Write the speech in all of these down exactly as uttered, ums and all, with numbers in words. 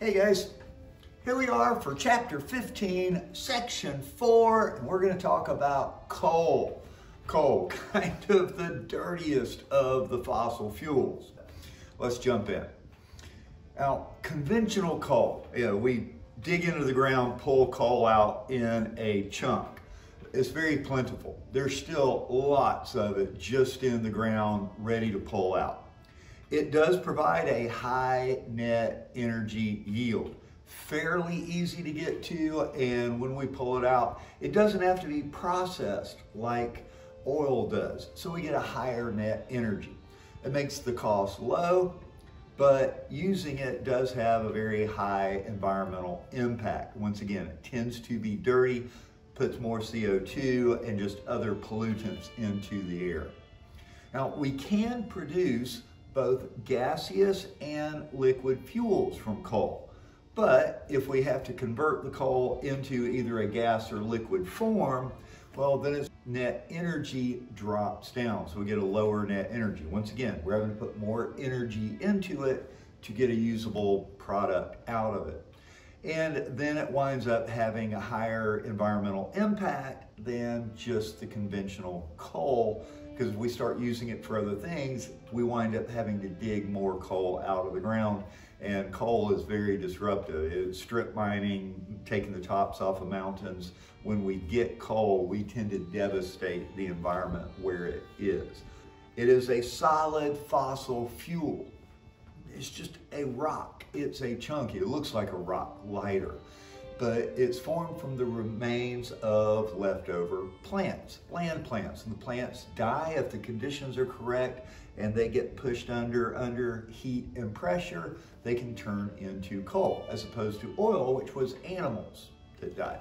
Hey guys, here we are for chapter fifteen, section four, and we're going to talk about coal. Coal, kind of the dirtiest of the fossil fuels. Let's jump in. Now, conventional coal, you know, we dig into the ground, pull coal out in a chunk. It's very plentiful. There's still lots of it just in the ground, ready to pull out. It does provide a high net energy yield, fairly easy to get to, and when we pull it out, it doesn't have to be processed like oil does, so we get a higher net energy. It makes the cost low, but using it does have a very high environmental impact. Once again, it tends to be dirty, puts more C O two and just other pollutants into the air. Now, we can produce both gaseous and liquid fuels from coal. But if we have to convert the coal into either a gas or liquid form, well, then its net energy drops down. So we get a lower net energy. Once again, we're having to put more energy into it to get a usable product out of it. And then it winds up having a higher environmental impact than just the conventional coal, because we start using it for other things, we wind up having to dig more coal out of the ground, and coal is very disruptive. It's strip mining, taking the tops off of mountains. When we get coal, we tend to devastate the environment where it is. It is a solid fossil fuel. It's just a rock. It's a chunk. It looks like a rock, lighter, but it's formed from the remains of leftover plants, land plants. And the plants die if the conditions are correct and they get pushed under, under heat and pressure, they can turn into coal, as opposed to oil, which was animals that died.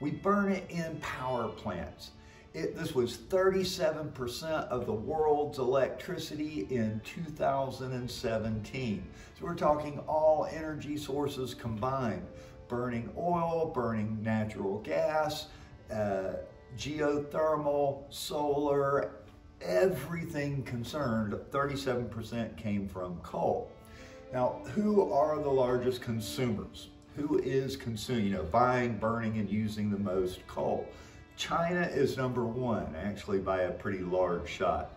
We burn it in power plants. It, this was thirty-seven percent of the world's electricity in two thousand seventeen. So we're talking all energy sources combined. Burning oil, burning natural gas, uh, geothermal, solar, everything concerned, thirty-seven percent came from coal. Now, who are the largest consumers? Who is consuming, you know, buying, burning, and using the most coal? China is number one, actually by a pretty large shot.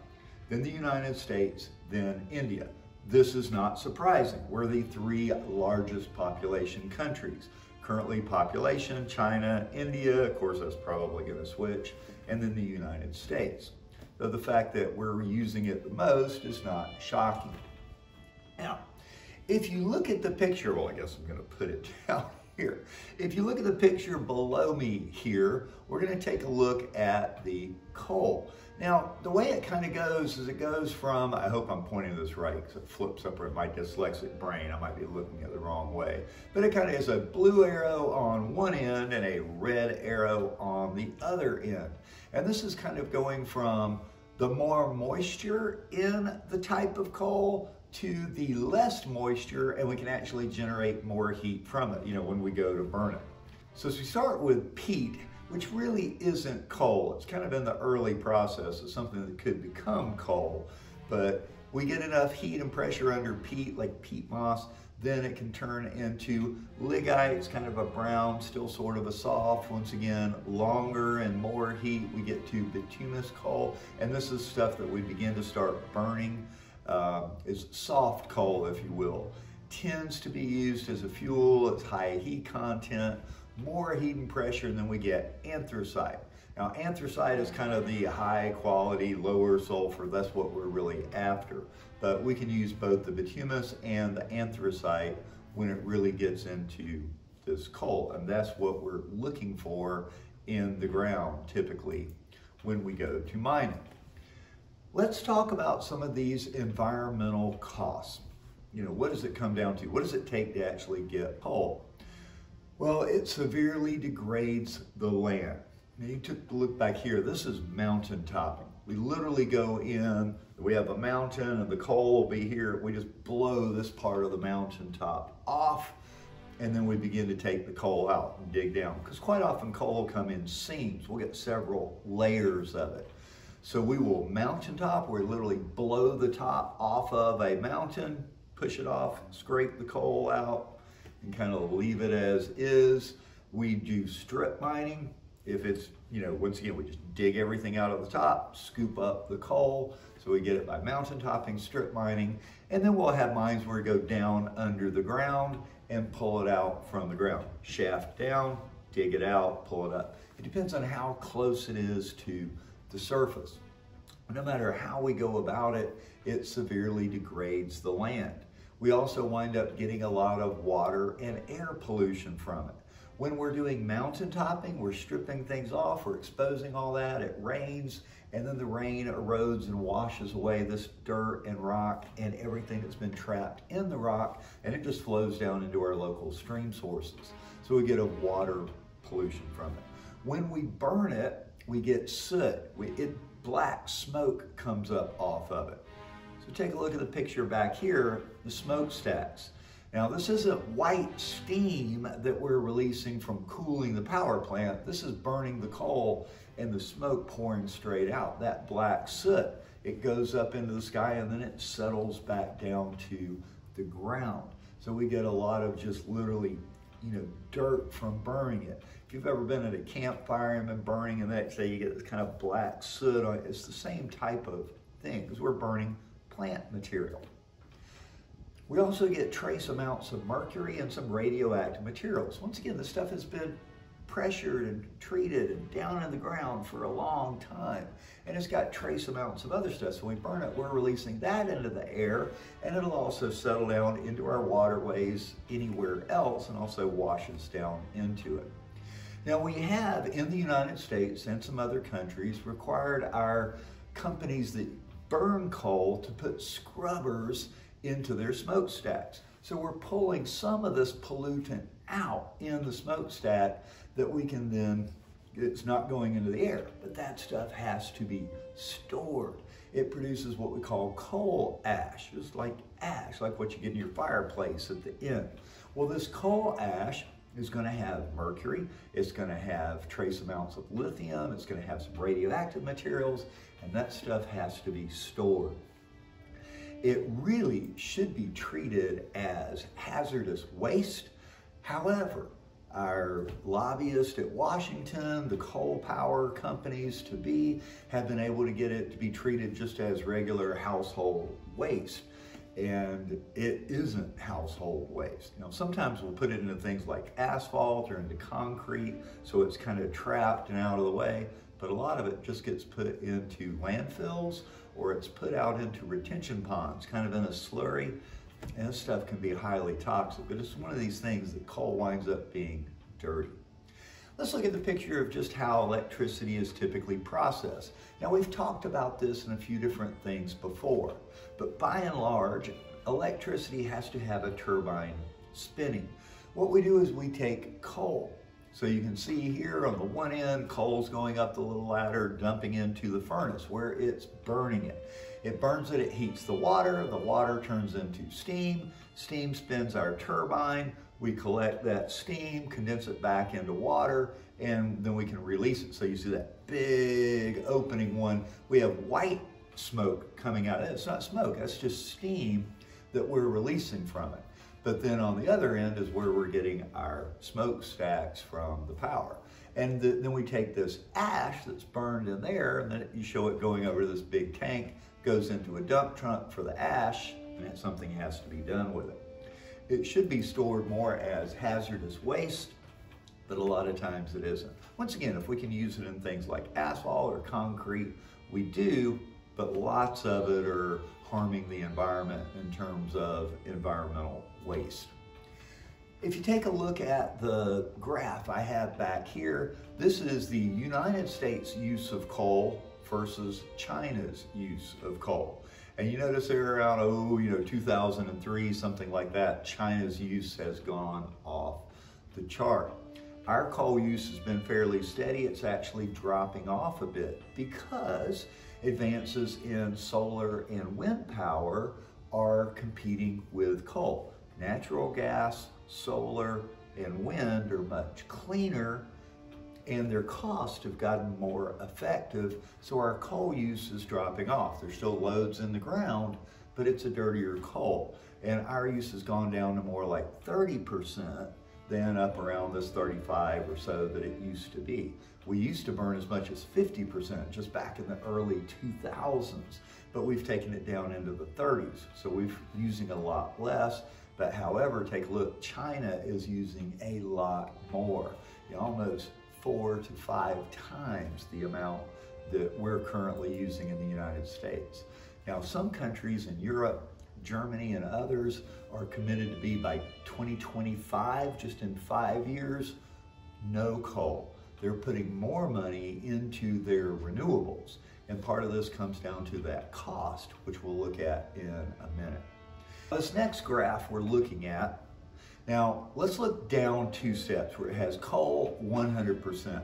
Then the United States, then India. This is not surprising. We're the three largest population countries. Currently population, China, India, of course that's probably gonna switch, and then the United States. Though the fact that we're using it the most is not shocking. Now, if you look at the picture, well, I guess I'm gonna put it down here. If you look at the picture below me here, we're gonna take a look at the coal. Now, the way it kind of goes is it goes from, I hope I'm pointing this right because it flips up in my dyslexic brain. I might be looking at the wrong way. But it kind of is a blue arrow on one end and a red arrow on the other end. And this is kind of going from the more moisture in the type of coal to the less moisture, and we can actually generate more heat from it, you know, when we go to burn it. So as we start with peat, which really isn't coal. It's kind of in the early process of something that could become coal, but we get enough heat and pressure under peat, like peat moss, then it can turn into lignite. It's kind of a brown, still sort of a soft, once again, longer and more heat. We get to bituminous coal, and this is stuff that we begin to start burning. Uh, it's soft coal, if you will. Tends to be used as a fuel, it's high heat content, more heat and pressure than we get anthracite. Now, anthracite is kind of the high quality, lower sulfur. That's what we're really after. But we can use both the bituminous and the anthracite when it really gets into this coal. And that's what we're looking for in the ground, typically, when we go to mining. Let's talk about some of these environmental costs. You know, what does it come down to? What does it take to actually get coal? Well, it severely degrades the land. Now, you took a look back here. This is mountain topping. We literally go in, we have a mountain and the coal will be here. We just blow this part of the mountain top off, and then we begin to take the coal out and dig down. Because quite often coal will come in seams. We'll get several layers of it. So we will mountaintop, we literally blow the top off of a mountain, push it off, scrape the coal out, and kind of leave it as is. We do strip mining. If it's, you know, once again, we just dig everything out of the top, scoop up the coal, so we get it by mountaintopping, strip mining, and then we'll have mines where we go down under the ground and pull it out from the ground. Shaft down, dig it out, pull it up. It depends on how close it is to the surface. No matter how we go about it, it severely degrades the land. We also wind up getting a lot of water and air pollution from it. When we're doing mountaintopping, we're stripping things off, we're exposing all that, it rains, and then the rain erodes and washes away this dirt and rock and everything that's been trapped in the rock, and it just flows down into our local stream sources. So we get a water pollution from it. When we burn it, we get soot. We, it, black smoke comes up off of it. So take a look at the picture back here, the smokestacks. Now, this isn't white steam that we're releasing from cooling the power plant. This is burning the coal and the smoke pouring straight out. That black soot, it goes up into the sky and then it settles back down to the ground. So we get a lot of just literally, you know, dirt from burning it. If you've ever been at a campfire and been burning and that, say you get this kind of black soot on it, it's the same type of thing because we're burning plant material. We also get trace amounts of mercury and some radioactive materials. Once again, this stuff has been pressured and treated and down in the ground for a long time. And it's got trace amounts of other stuff. So when we burn it, we're releasing that into the air, and it'll also settle down into our waterways anywhere else and also washes down into it. Now, we have in the United States and some other countries required our companies that burn coal to put scrubbers into their smokestacks. So we're pulling some of this pollutant out in the smokestack that we can then, it's not going into the air, but that stuff has to be stored. It produces what we call coal ash, just like ash, like what you get in your fireplace at the end. Well, this coal ash is gonna have mercury, it's gonna have trace amounts of lithium, it's gonna have some radioactive materials, and that stuff has to be stored. It really should be treated as hazardous waste. However, our lobbyists at Washington, the coal power companies to be, have been able to get it to be treated just as regular household waste. And it isn't household waste. You know, sometimes we'll put it into things like asphalt or into concrete, so it's kind of trapped and out of the way. But a lot of it just gets put into landfills, or it's put out into retention ponds, kind of in a slurry. And this stuff can be highly toxic, but it's one of these things that coal winds up being dirty. Let's look at the picture of just how electricity is typically processed. Now, we've talked about this in a few different things before, but by and large, electricity has to have a turbine spinning. What we do is we take coal. So you can see here on the one end, coal's going up the little ladder, dumping into the furnace where it's burning it. It burns it, it heats the water, the water turns into steam, steam spins our turbine, we collect that steam, condense it back into water, and then we can release it. So you see that big opening one. We have white smoke coming out of it. It's not smoke, that's just steam that we're releasing from it. But then on the other end is where we're getting our smokestacks from the power. And the, then we take this ash that's burned in there, and then you show it going over this big tank, goes into a dump truck for the ash, and that something has to be done with it. It should be stored more as hazardous waste, but a lot of times it isn't. Once again, if we can use it in things like asphalt or concrete, we do, but lots of it are harming the environment in terms of environmental waste. If you take a look at the graph I have back here, this is the United States use of coal versus China's use of coal. And you notice there around, oh, you know, two thousand three, something like that, China's use has gone off the chart. Our coal use has been fairly steady. It's actually dropping off a bit because advances in solar and wind power are competing with coal. Natural gas, solar, and wind are much cleaner, and their costs have gotten more effective, so our coal use is dropping off. There's still loads in the ground, but it's a dirtier coal. and our use has gone down to more like thirty percent than up around this thirty-five or so that it used to be. We used to burn as much as fifty percent just back in the early two thousands, but we've taken it down into the thirties. So we're using a lot less, but however, take a look, China is using a lot more, you know, almost four to five times the amount that we're currently using in the United States. Now, some countries in Europe, Germany and others are committed to be by twenty twenty-five, just in five years, no coal. They're putting more money into their renewables. And part of this comes down to that cost, which we'll look at in a minute. This next graph we're looking at, now let's look down two steps where it has coal one hundred percent.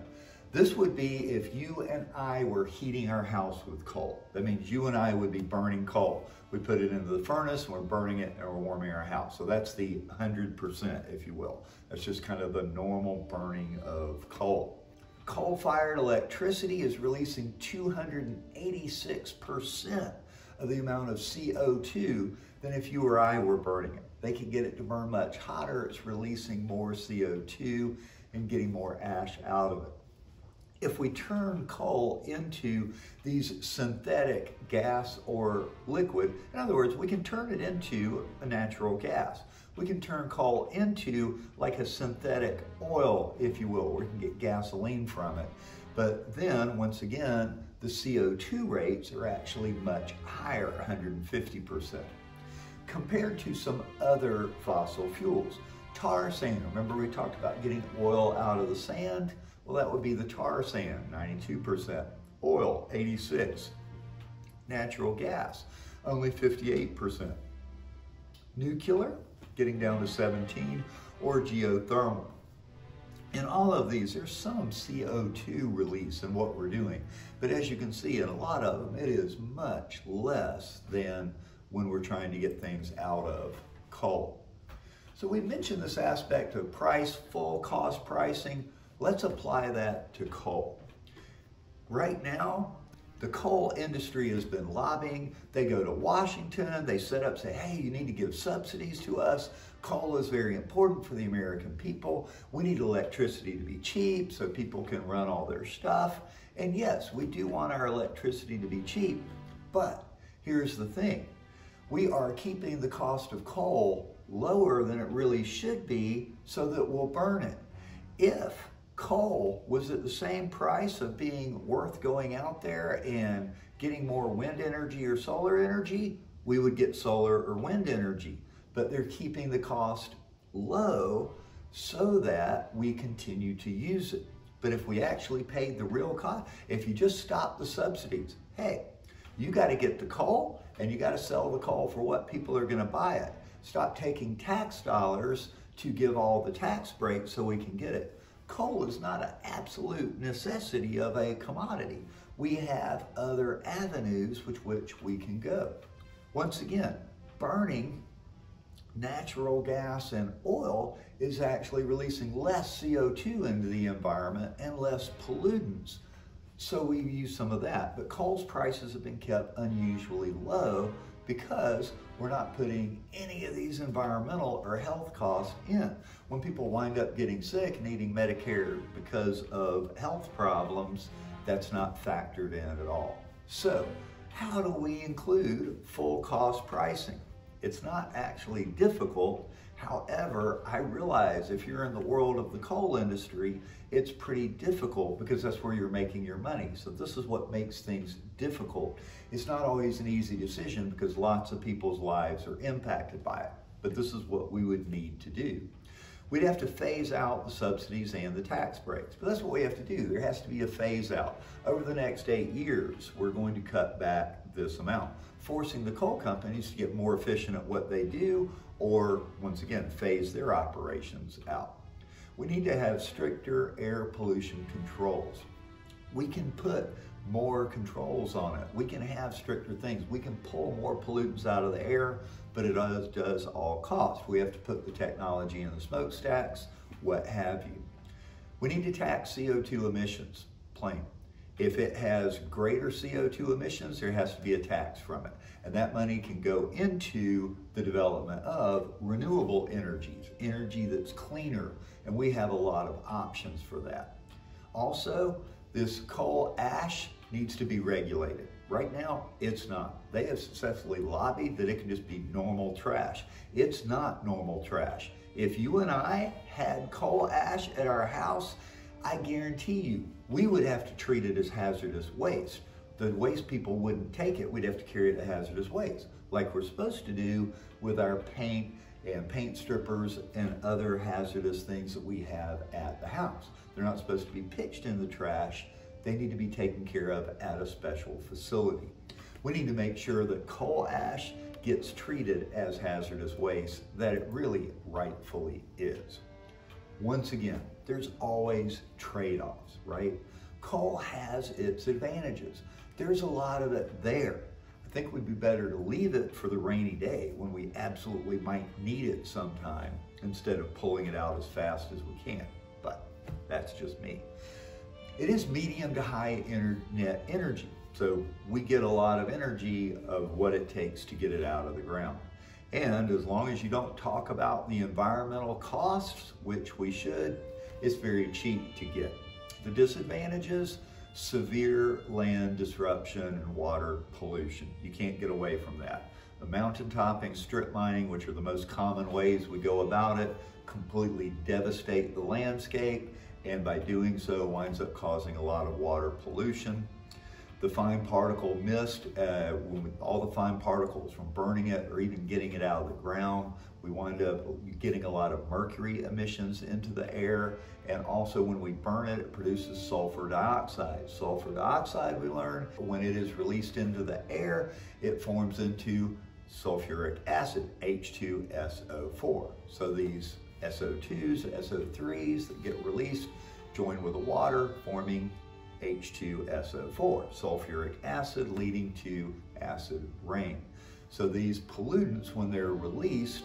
This would be if you and I were heating our house with coal. That means you and I would be burning coal. We put it into the furnace and we're burning it and we're warming our house. So that's the one hundred percent, if you will. That's just kind of the normal burning of coal. Coal-fired electricity is releasing two hundred eighty-six percent of the amount of C O two than if you or I were burning it. They can get it to burn much hotter. It's releasing more C O two and getting more ash out of it. If we turn coal into these synthetic gas or liquid, in other words, we can turn it into a natural gas. We can turn coal into like a synthetic oil, if you will. We can get gasoline from it. But then, once again, the C O two rates are actually much higher, one hundred fifty percent, compared to some other fossil fuels. Tar sand, remember we talked about getting oil out of the sand? Well, that would be the tar sand, ninety-two percent. Oil, eighty-six percent. Natural gas, only fifty-eight percent. Nuclear, getting down to seventeen percent, or geothermal. In all of these, there's some C O two release in what we're doing. But as you can see, in a lot of them, it is much less than when we're trying to get things out of coal. So we mentioned this aspect of price, full cost pricing. Let's apply that to coal. Right now, the coal industry has been lobbying. They go to Washington, they set up, say, hey, you need to give subsidies to us. Coal is very important for the American people. We need electricity to be cheap so people can run all their stuff. And yes, we do want our electricity to be cheap, but here's the thing. We are keeping the cost of coal lower than it really should be so that we'll burn it. If coal was at the same price of being worth going out there and getting more wind energy or solar energy, we would get solar or wind energy. But they're keeping the cost low so that we continue to use it. But if we actually paid the real cost, if you just stop the subsidies, hey, you got to get the coal and you got to sell the coal for what people are going to buy it. Stop taking tax dollars to give all the tax breaks so we can get it. Coal is not an absolute necessity of a commodity. We have other avenues with which we can go. Once again, burning natural gas and oil is actually releasing less C O two into the environment and less pollutants. So we use some of that, but coal's prices have been kept unusually low because we're not putting any of these environmental or health costs in. When people wind up getting sick, needing Medicare because of health problems, that's not factored in at all. So how do we include full cost pricing? It's not actually difficult. However, I realize if you're in the world of the coal industry, it's pretty difficult because that's where you're making your money. So this is what makes things difficult. It's not always an easy decision because lots of people's lives are impacted by it. But this is what we would need to do. We'd have to phase out the subsidies and the tax breaks. But that's what we have to do. There has to be a phase out. Over the next eight years, we're going to cut back this amount, forcing the coal companies to get more efficient at what they do or, once again, phase their operations out. We need to have stricter air pollution controls. We can put more controls on it. We can have stricter things. We can pull more pollutants out of the air, but it does, does all cost. We have to put the technology in the smokestacks, what have you. We need to tax C O two emissions, plain. If it has greater C O two emissions, there has to be a tax from it. And that money can go into the development of renewable energies, energy that's cleaner. And we have a lot of options for that. Also, this coal ash needs to be regulated. Right now, it's not. They have successfully lobbied that it can just be normal trash. It's not normal trash. If you and I had coal ash at our house, I guarantee you, we would have to treat it as hazardous waste. The waste people wouldn't take it. We'd have to carry it to hazardous waste, like we're supposed to do with our paint and paint strippers and other hazardous things that we have at the house. They're not supposed to be pitched in the trash. They need to be taken care of at a special facility. We need to make sure that coal ash gets treated as hazardous waste that it really rightfully is. Once again, there's always trade-offs, right? Coal has its advantages. There's a lot of it there. I think we'd be better to leave it for the rainy day when we absolutely might need it sometime instead of pulling it out as fast as we can, but that's just me. It is medium to high net energy, so we get a lot of energy of what it takes to get it out of the ground. And as long as you don't talk about the environmental costs, which we should, it's very cheap to get. The disadvantages, severe land disruption and water pollution. You can't get away from that. The mountaintopping, strip mining, which are the most common ways we go about it, completely devastate the landscape, and by doing so winds up causing a lot of water pollution. The fine particle mist, uh, all the fine particles from burning it or even getting it out of the ground, we wind up getting a lot of mercury emissions into the air. And also when we burn it, it produces sulfur dioxide. Sulfur dioxide, we learn, when it is released into the air, it forms into sulfuric acid, H two S O four. So these S O twos, S O threes that get released, join with the water, forming H two S O four, sulfuric acid, leading to acid rain. So these pollutants, when they're released,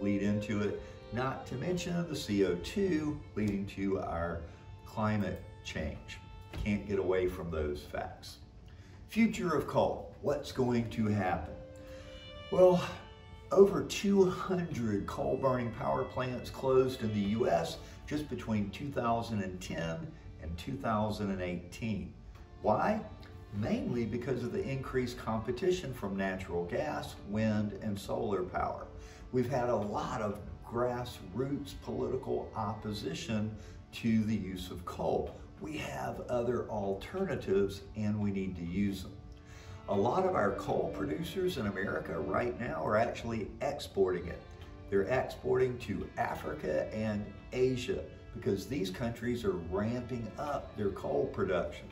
lead into it, not to mention the C O two leading to our climate change. Can't get away from those facts. Future of coal, what's going to happen? Well, over two hundred coal-burning power plants closed in the U S just between two thousand ten and two thousand eighteen. Why? Mainly because of the increased competition from natural gas, wind, and solar power. We've had a lot of grassroots political opposition to the use of coal. We have other alternatives and we need to use them. A lot of our coal producers in America right now are actually exporting it. They're exporting to Africa and Asia, because these countries are ramping up their coal production.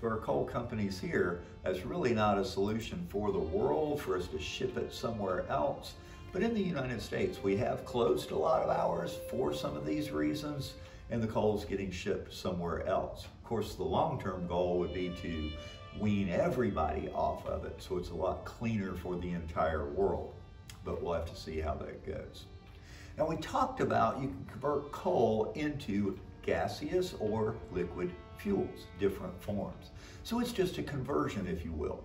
So our coal companies here, that's really not a solution for the world, for us to ship it somewhere else. But in the United States, we have closed a lot of ours for some of these reasons, and the coal's getting shipped somewhere else. Of course, the long-term goal would be to wean everybody off of it, so it's a lot cleaner for the entire world. But we'll have to see how that goes. Now, we talked about you can convert coal into gaseous or liquid fuels, different forms. So it's just a conversion, if you will.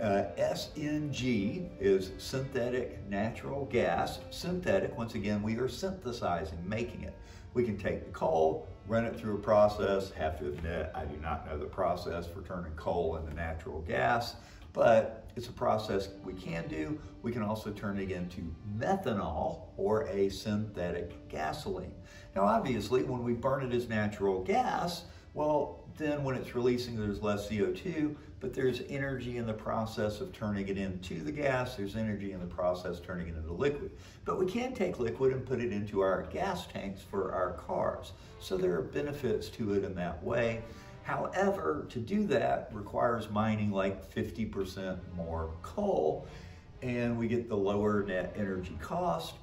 Uh, S N G is synthetic natural gas. Synthetic, once again, we are synthesizing, making it. We can take the coal, run it through a process. Have to admit, I do not know the process for turning coal into natural gas, but it's a process we can do. We can also turn it into methanol or a synthetic gasoline. Now, obviously, when we burn it as natural gas, well, then when it's releasing, there's less C O two, but there's energy in the process of turning it into the gas. There's energy in the process turning it into liquid. But we can take liquid and put it into our gas tanks for our cars. So there are benefits to it in that way. However, to do that requires mining like fifty percent more coal, and we get the lower net energy cost,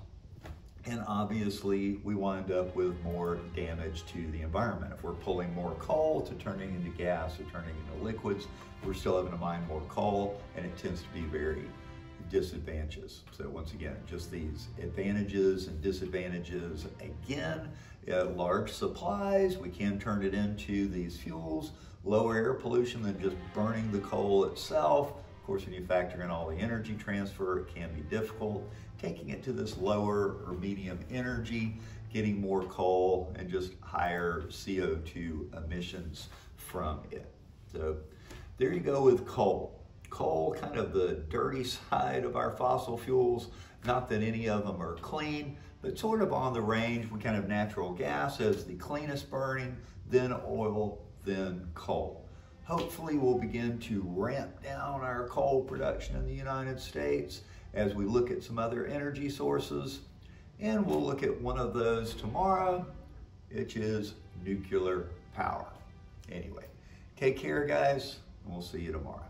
and obviously we wind up with more damage to the environment. If we're pulling more coal to turning into gas or turning into liquids, we're still having to mine more coal, and it tends to be very disadvantages. So once again, just these advantages and disadvantages. Again, uh, large supplies, we can turn it into these fuels, lower air pollution than just burning the coal itself. Of course, when you factor in all the energy transfer, it can be difficult. Taking it to this lower or medium energy, getting more coal and just higher C O two emissions from it. So there you go with coal. Coal, kind of the dirty side of our fossil fuels. Not that any of them are clean, but sort of on the range. We kind of natural gas as the cleanest burning, then oil, then coal. Hopefully we'll begin to ramp down our coal production in the United States as we look at some other energy sources. And we'll look at one of those tomorrow, which is nuclear power. Anyway, take care guys, and we'll see you tomorrow.